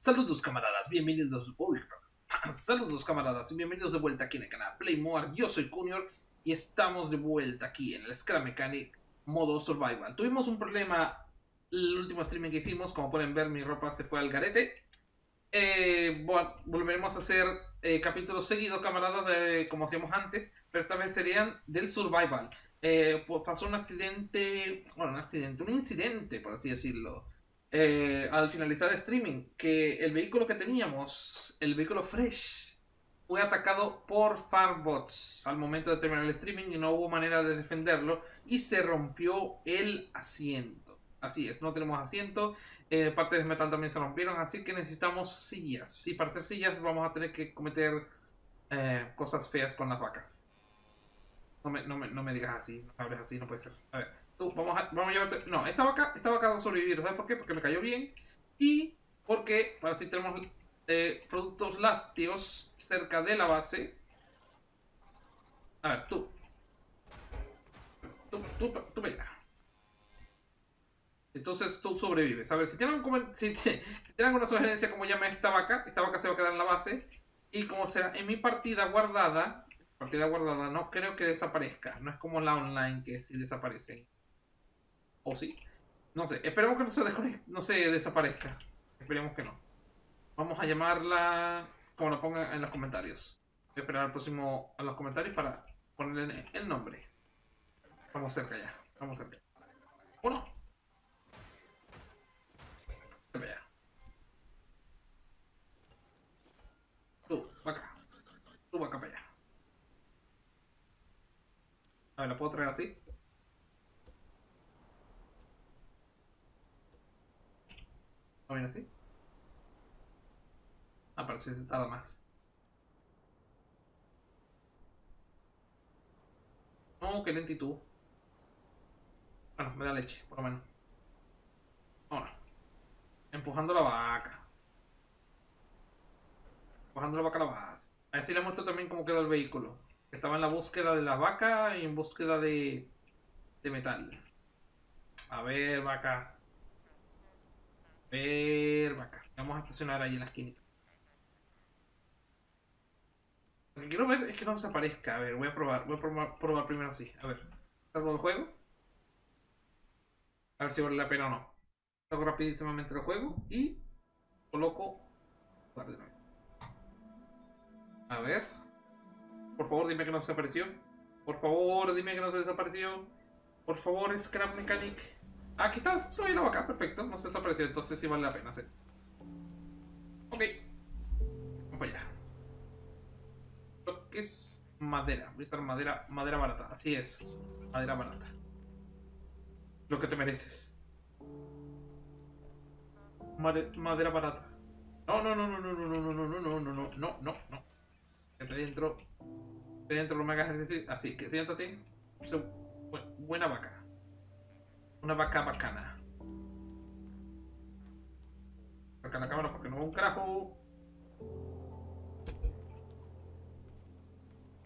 Saludos camaradas, bienvenidos. Uy, saludos camaradas y bienvenidos de vuelta aquí en el canal PleyMoar. Yo soy Cunior y estamos de vuelta aquí en el Scrap Mechanic modo survival. Tuvimos un problema el último streaming que hicimos, como pueden ver mi ropa se fue al garete. Bueno, volveremos a hacer capítulos seguidos camaradas como hacíamos antes, pero esta vez serían del survival. Pues pasó un accidente, bueno, un incidente por así decirlo, al finalizar el streaming, que el vehículo que teníamos, el vehículo Fresh, fue atacado por farmbots al momento de terminar el streaming y no hubo manera de defenderlo y se rompió el asiento. Así es, no tenemos asiento, partes de metal también se rompieron, así que necesitamos sillas, y para hacer sillas vamos a tener que cometer cosas feas con las vacas. No me digas así, no hables así, no puede ser. A ver, tú, vamos a llevarte... No, esta vaca va a sobrevivir, ¿sabes por qué? Porque me cayó bien y porque para si tenemos productos lácteos cerca de la base. A ver, tú me llegas. Entonces tú sobrevives. A ver, si tienen alguna sugerencia como llame esta vaca se va a quedar en la base y como sea en mi partida guardada, no creo que desaparezca. No es como la online que sí desaparecen. ¿O sí? No sé, esperemos que no se desaparezca. Esperemos que no. Vamos a llamarla como lo pongan en los comentarios. Voy a esperar al próximo a los comentarios para ponerle el nombre. Vamos cerca ya, vamos cerca. Uno. Vea. Tú, vaca. Tú, vaca para allá. A ver, ¿la puedo traer así? ¿No viene así? Ah, parece sentada más. No, qué lentitud. Bueno, me da leche, por lo menos. Ahora. Empujando la vaca. Empujando la vaca a la base. A ver si le muestro también cómo quedó el vehículo. Estaba en la búsqueda de la vaca y en búsqueda de metal. A ver, vaca. A ver, vaca. Vamos a estacionar ahí en la esquinita. Lo que quiero ver es que no desaparezca. A ver, voy a probar primero así. A ver, salgo del juego. A ver si vale la pena o no. Salgo rapidísimamente del juego y coloco... A ver... Por favor, dime que no se desapareció. Por favor, dime que no se desapareció. Por favor, Scrap Mechanic. Aquí estás, todavía la vaca, perfecto. No se desapareció, entonces sí vale la pena hacer. Ok. Vamos para allá. Lo que es madera. Voy a usar madera barata. Así es, madera barata. Lo que te mereces. Madera barata. No. Te dentro lo me hagas ejercicio. Así que siéntate. Buena vaca. Una vaca bacana. Saca la cámara porque no va un carajo.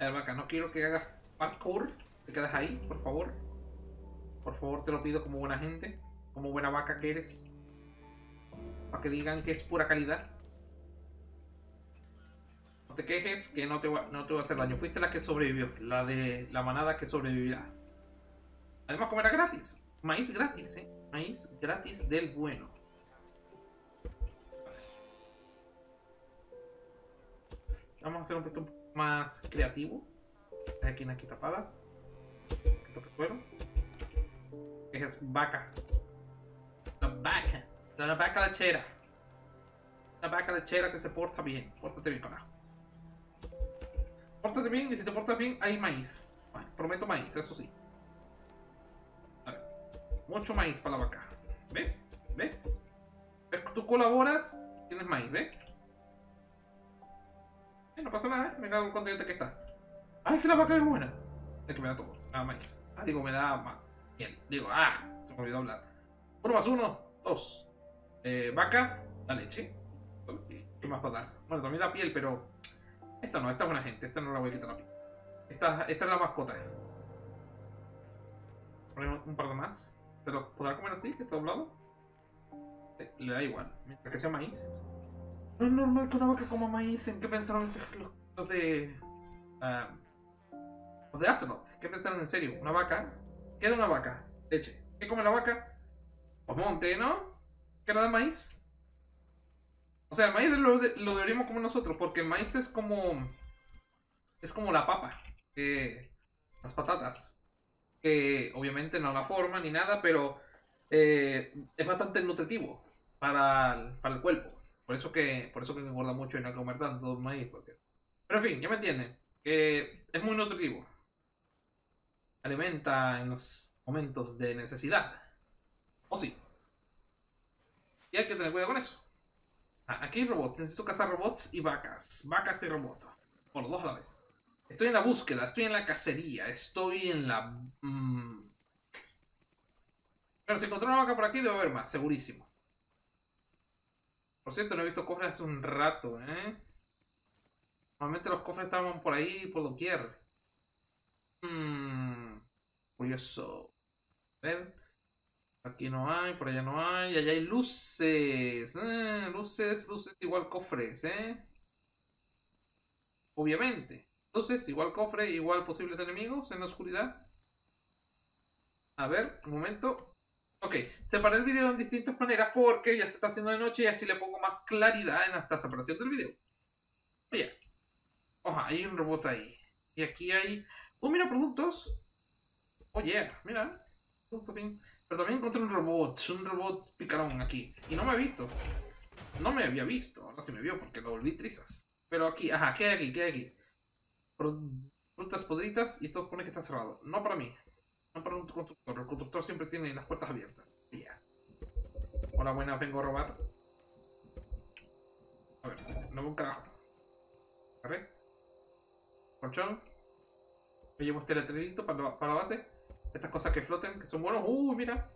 A ver, vaca, no quiero que hagas parkour. Te quedas ahí, por favor. Por favor, te lo pido como buena gente. Como buena vaca que eres. Para que digan que es pura calidad. No te quejes, que no te va a hacer daño. Fuiste la que sobrevivió, la de la manada que sobrevivirá. Además comerá gratis, maíz gratis, maíz gratis del bueno. Vamos a hacer un puesto más creativo. Las esquinas aquí tapadas. Que toque cuero. Es vaca. La vaca. La vaca lechera. La vaca lechera que se porta bien. Pórtate bien, carajo. Pórtate bien, y si te portas bien, hay maíz. Bueno, prometo maíz, eso sí. A ver, mucho maíz para la vaca. ¿Ves? ¿Ves? Tú colaboras, tienes maíz, ¿ves? No pasa nada, ¿eh? Mira lo contenta que está. ¡Ay, que la vaca es buena! Es que me da todo, me da maíz. Ah, digo, me da más. Bien, digo, ¡ah! Se me olvidó hablar. Pruebas 1, 2. Vaca, la leche. ¿Qué más va a dar? Bueno, también da piel, pero... Esta no, esta es buena gente, esta no la voy a quitar a mí. Esta es la mascota. Ponemos un par de más. ¿Se lo podrá comer así, que está doblado? Le da igual, mientras que sea maíz. No es normal que una vaca coma maíz. ¿En qué pensaron los de... los de Azeroth? ¿Qué pensaron en serio? Una vaca. ¿Qué era una vaca? Leche. ¿Qué come la vaca? Pues monte, ¿no? ¿Qué era de maíz? O sea, el maíz lo deberíamos comer nosotros, porque el maíz es como... es como la papa. Las patatas. Que obviamente no la forma ni nada, pero... es bastante nutritivo para el cuerpo. Por eso que engorda mucho y no comer tanto maíz. Porque... pero en fin, ya me entienden. Que es muy nutritivo. Alimenta en los momentos de necesidad. ¿O sí? Y hay que tener cuidado con eso. Ah, aquí hay robots. Necesito cazar robots y vacas. Vacas y robots. Por dos a la vez. Estoy en la búsqueda. Estoy en la cacería. Estoy en la... Pero si encontró una vaca por aquí debe haber más. Segurísimo. Por cierto, no he visto cofres hace un rato, ¿eh? Normalmente los cofres estaban por ahí, por doquier. Curioso. A ver. Aquí no hay, por allá no hay. Allá hay luces. Luces, luces igual cofres, ¿eh? Obviamente. Luces igual cofre, igual posibles enemigos en la oscuridad. A ver, un momento. Ok, separé el video en distintas maneras porque ya se está haciendo de noche y así le pongo más claridad en esta separación del video. Oye, oja, hay un robot ahí. Y aquí hay... ¡oh, mira, productos! Oye, oh, yeah, mira. Pero también encontré un robot picarón aquí. Y no me ha visto. No me había visto. Ahora sí me vio porque lo volví trizas. Pero aquí, ajá, ¿qué hay aquí? ¿Qué hay aquí? Frutas podridas y esto pone que está cerrado. No para mí. No para un constructor, el constructor siempre tiene las puertas abiertas. Yeah. Hola, buenas, vengo a robar. A ver, no veo un carajo. ¿Carré? Colchón. Me llevo este letrerito para la base. Estas cosas que floten, que son buenos. ¡Uy, mira!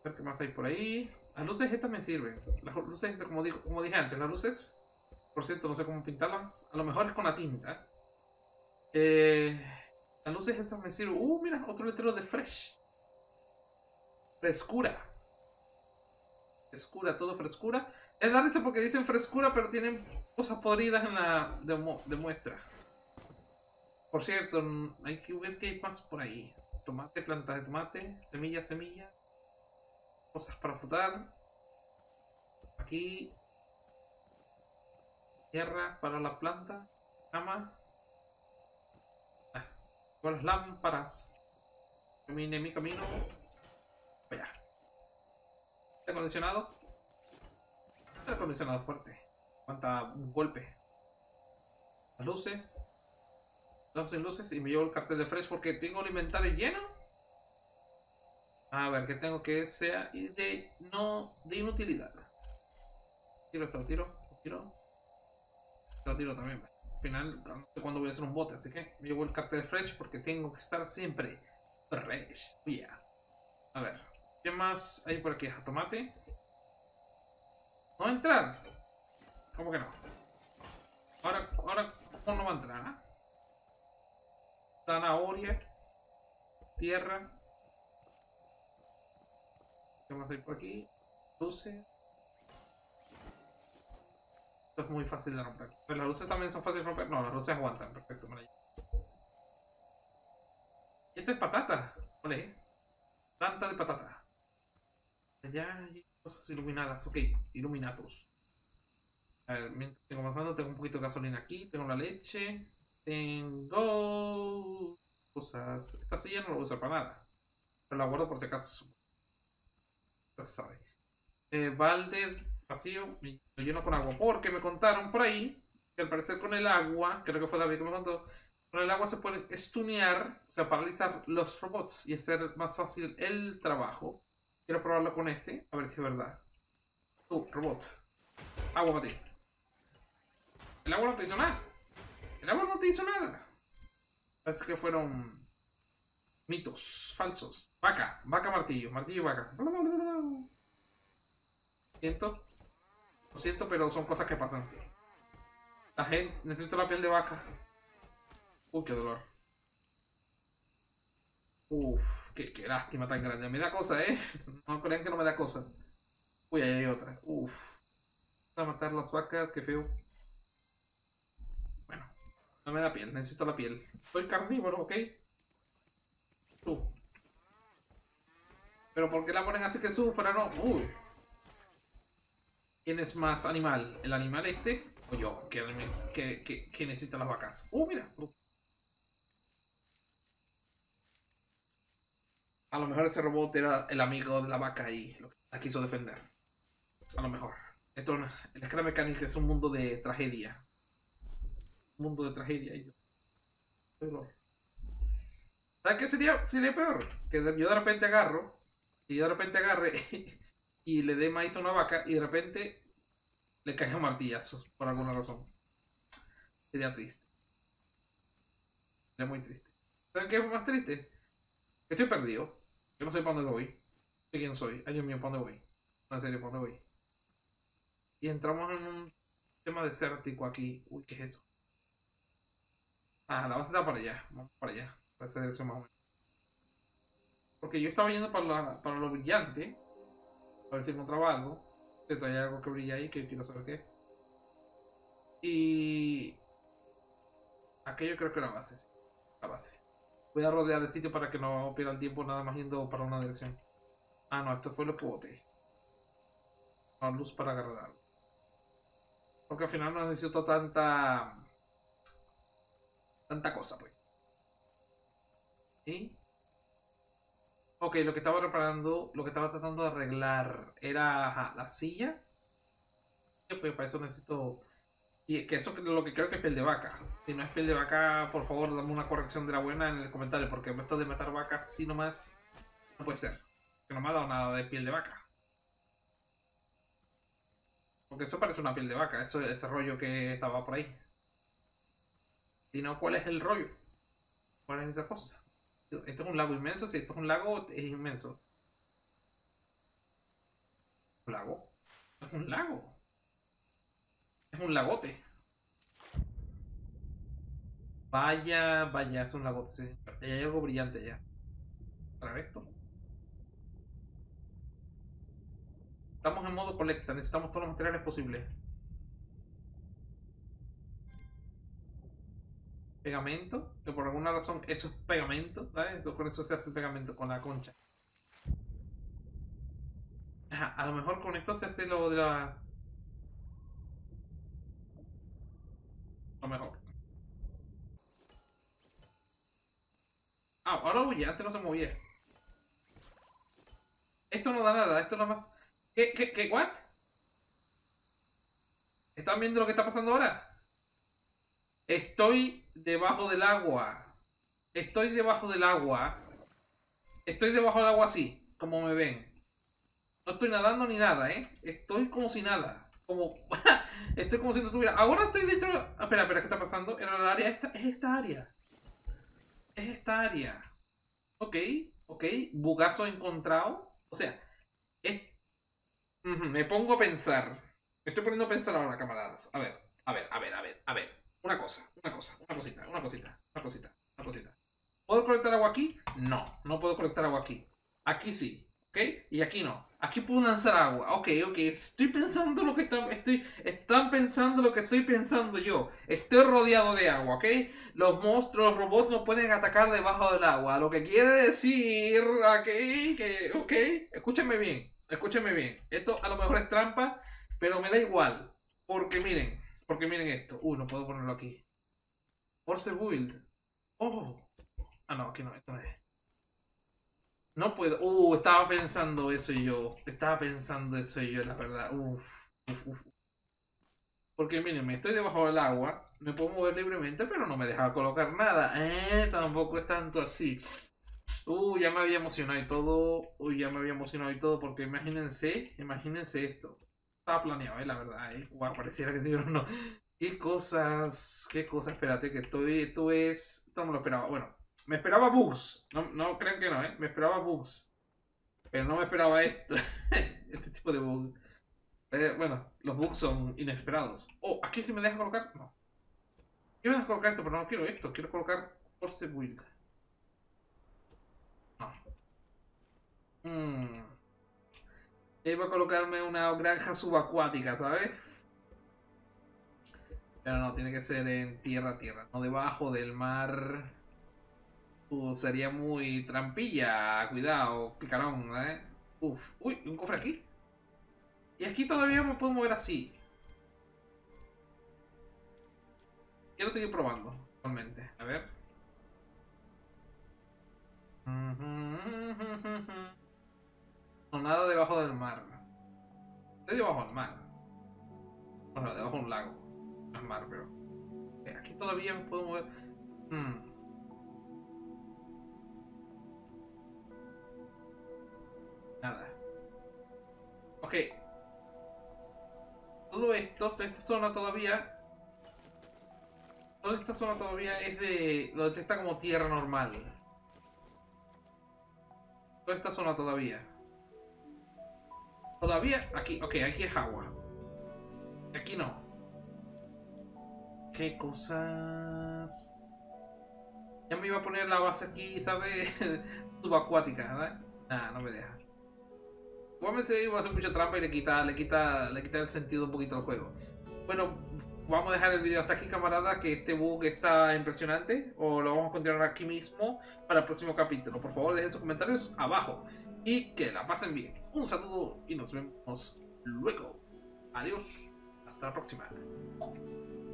A ver qué más hay por ahí. Las luces estas me sirven. Las luces, como dije antes, las luces... por cierto, no sé cómo pintarlas. A lo mejor es con la tinta. Las luces esas me sirven. Mira, otro letrero de fresh. Frescura. Frescura, todo frescura. Es dar risa porque dicen frescura, pero tienen cosas podridas en la muestra. Por cierto, hay que ver qué hay más por ahí. Tomate, plantas de tomate, semillas, semillas. Cosas para frutar. Aquí. Tierra para la planta. Cama. Con las lámparas. Camine mi camino. Vaya. Está acondicionado. Está acondicionado fuerte. Cuánta un golpe. Las luces. Las luces. Y me llevo el cartel de fresh porque tengo el inventario lleno. A ver, que tengo que sea de inutilidad. Tiro esto, tiro también. Al final, no sé cuándo voy a hacer un bote, así que me llevo el cartel de fresh porque tengo que estar siempre fresh. Yeah. A ver, ¿qué más hay por aquí? Tomate. ¿No va a entrar? ¿Cómo que no? Ahora ¿cómo no va a entrar? ¿Eh? Zanahoria. Tierra. ¿Qué más hay por aquí? Luces. Esto es muy fácil de romper. Pero las luces también son fáciles de romper. No, las luces aguantan. Perfecto, maravilla. Y esto es patata. Ole. Planta de patata. Allá hay cosas iluminadas. Ok, iluminatos. A ver, mientras sigo avanzando, tengo un poquito de gasolina aquí. Tengo la leche. Tengo cosas. Esta silla no la voy a usar para nada. Pero la guardo por si acaso. Ya se sabe. Balde. Vacío, lo lleno con agua, porque me contaron por ahí que al parecer con el agua, creo que fue David que me contó, con el agua se pueden stunear, o sea, paralizar los robots y hacer más fácil el trabajo. Quiero probarlo con este, a ver si es verdad. Tú, robot, agua para ti. El agua no te hizo nada. El agua no te hizo nada. Parece que fueron mitos falsos. Vaca, vaca, martillo, martillo, vaca. Bla, bla, bla, bla. Siento. Lo siento, pero son cosas que pasan. La gente... necesito la piel de vaca. Uy, qué dolor. Uf, qué lástima tan grande. Me da cosa, ¿eh? No crean que no me da cosa. Uy, ahí hay otra. Uf. a matar las vacas, qué feo. Bueno, no me da piel, necesito la piel. Soy carnívoro, ¿ok? Tú. Pero ¿por qué la ponen así que sufra, no? Uy. ¿Quién es más animal? ¿El animal este? O yo, que necesita las vacas. Mira. A lo mejor ese robot era el amigo de la vaca y la quiso defender. A lo mejor. Esto, el Scrap Mechanic es un mundo de tragedia. Un mundo de tragedia. ¿Sabes qué sería peor? Que yo de repente agarro. Y yo de repente agarre y le dé maíz a una vaca y de repente le caiga martillazos por alguna razón. Sería triste. Sería muy triste. ¿Saben qué es más triste? Estoy perdido. Yo no sé para dónde voy. No sé quién soy. Ay, Dios mío, ¿para dónde voy? No, en serio, ¿para dónde voy? Y entramos en un tema desértico aquí. Uy, ¿qué es eso? Ah, la base está para allá. Vamos para allá. Para esa dirección más o menos. Porque yo estaba yendo para lo brillante. A ver si encontraba algo. Entonces, hay algo que brilla ahí que quiero saber qué es. Y... aquello creo que era la base. Sí. La base. Voy a rodear el sitio para que no pierda el tiempo nada más yendo para una dirección. Ah, no, esto fue lo que boté. No, luz para agarrar algo. Porque al final no necesito tanta cosa, pues. ¿Y? Ok, lo que estaba reparando, lo que estaba tratando de arreglar era la silla. Pues para eso necesito... y que eso es lo que creo que es piel de vaca. Si no es piel de vaca, por favor, dame una corrección de la buena en el comentario, porque esto de matar vacas así nomás no puede ser. Que no me ha dado nada de piel de vaca. Porque eso parece una piel de vaca, eso es ese rollo que estaba por ahí. Si no, ¿cuál es el rollo? ¿Cuál es esa cosa? Esto es un lago inmenso, si esto es un lago, es inmenso. ¿Un lago? Es un lago. Es un lagote. Vaya, vaya, es un lagote, sí. Hay algo brillante allá. ¿Para ver esto? Estamos en modo colecta, necesitamos todos los materiales posibles. Pegamento, que por alguna razón eso es pegamento, ¿sabes? Eso, con eso se hace el pegamento, con la concha. Ajá, a lo mejor con esto se hace lo de la... mejor. Ah, ahora voy, antes no se movía. Esto no da nada, esto nada más. ¿Qué? ¿What? ¿Están viendo lo que está pasando ahora? Estoy debajo del agua. Estoy debajo del agua. Estoy debajo del agua así, como me ven. No estoy nadando ni nada, ¿eh? Estoy como si nada. Como, estoy como si no estuviera. Ahora estoy dentro. Espera, ¿qué está pasando? Era la área esta. Es esta área. Ok. Bugazo encontrado. O sea, es... me pongo a pensar. Me estoy poniendo a pensar ahora, camaradas. A ver. Una cosita. ¿Puedo colectar agua aquí? No puedo colectar agua aquí. Aquí sí. ¿Okay? Y aquí no. Aquí puedo lanzar agua. Ok. Están pensando lo que estoy pensando yo. Estoy rodeado de agua, ¿ok? Los monstruos, los robots no pueden atacar debajo del agua. Lo que quiere decir... Ok. Escúchenme bien. Esto a lo mejor es trampa, pero me da igual. Porque miren esto. No puedo ponerlo aquí. Force Build. No, aquí no. Esto no es. No puedo. Estaba pensando eso yo, la verdad. Porque miren, estoy debajo del agua. Me puedo mover libremente, pero no me deja colocar nada. Tampoco es tanto así. Ya me había emocionado y todo. Porque imagínense esto. Estaba planeado, la verdad. Pareciera que sí, pero no. Qué cosas. Espérate, que esto no me lo esperaba. Bueno. Me esperaba bugs, no crean que no, me esperaba bugs, pero no me esperaba esto, este tipo de bugs. Bueno, los bugs son inesperados. Aquí sí me deja colocar, no. ¿Qué me deja colocar esto? Pero no quiero esto, quiero colocar Force Build. No. Iba a colocarme una granja subacuática, ¿sabes? Pero no, tiene que ser en tierra, no debajo del mar. Sería muy trampilla. Cuidado, picarón, ¿eh? Uf, uy, un cofre aquí. Y aquí todavía me puedo mover así. Quiero seguir probando, realmente. A ver. No, nada debajo del mar. Estoy debajo del mar. Bueno, debajo de un lago. No es mar, pero... aquí todavía me puedo mover. Nada. Ok. Todo esto, toda esta zona todavía... toda esta zona todavía es de... lo detecta como tierra normal. Toda esta zona todavía. Todavía... aquí, ok, aquí es agua. Aquí no. ¿Qué cosas? Ya me iba a poner la base aquí, ¿sabes? Subacuática, ¿verdad? Nah, no me deja. Igualmente iba a hacer mucha trampa y le quita el sentido un poquito al juego. Bueno... vamos a dejar el video hasta aquí, camarada, que este bug está impresionante. O lo vamos a continuar aquí mismo para el próximo capítulo. Por favor, dejen sus comentarios abajo. Y que la pasen bien. Un saludo y nos vemos luego. Adiós. Hasta la próxima.